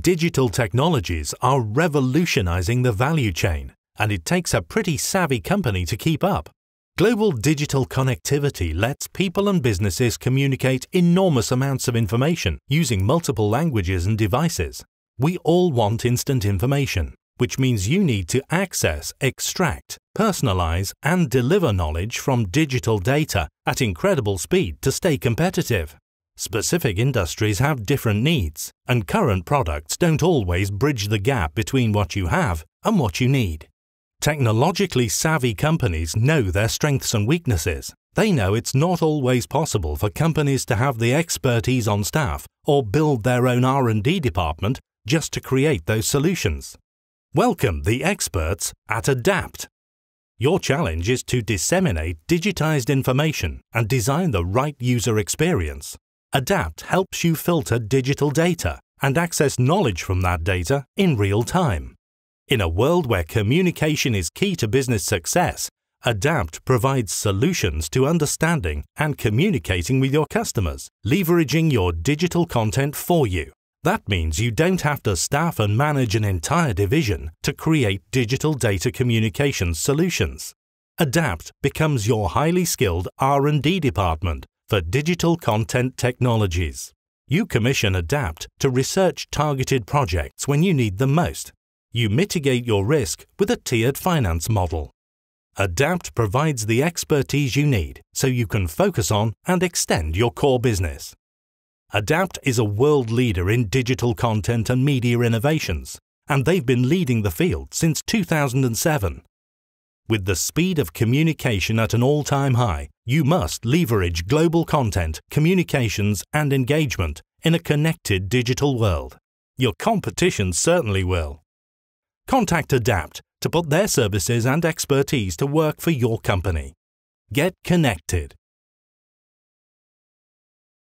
Digital technologies are revolutionizing the value chain, and it takes a pretty savvy company to keep up. Global digital connectivity lets people and businesses communicate enormous amounts of information using multiple languages and devices. We all want instant information, which means you need to access, extract, personalize, and deliver knowledge from digital data at incredible speed to stay competitive. Specific industries have different needs, and current products don't always bridge the gap between what you have and what you need. Technologically savvy companies know their strengths and weaknesses. They know it's not always possible for companies to have the expertise on staff or build their own R&D department just to create those solutions. Welcome the experts at ADAPT. Your challenge is to disseminate digitized information and design the right user experience. ADAPT helps you filter digital data and access knowledge from that data in real time. In a world where communication is key to business success, ADAPT provides solutions to understanding and communicating with your customers, leveraging your digital content for you. That means you don't have to staff and manage an entire division to create digital data communications solutions. ADAPT becomes your highly skilled R&D department for digital content technologies. You commission ADAPT to research targeted projects when you need them most. You mitigate your risk with a tiered finance model. ADAPT provides the expertise you need so you can focus on and extend your core business. ADAPT is a world leader in digital content and media innovations, and they've been leading the field since 2007. With the speed of communication at an all-time high, you must leverage global content, communications, and engagement in a connected digital world. Your competition certainly will. Contact ADAPT to put their services and expertise to work for your company. Get connected.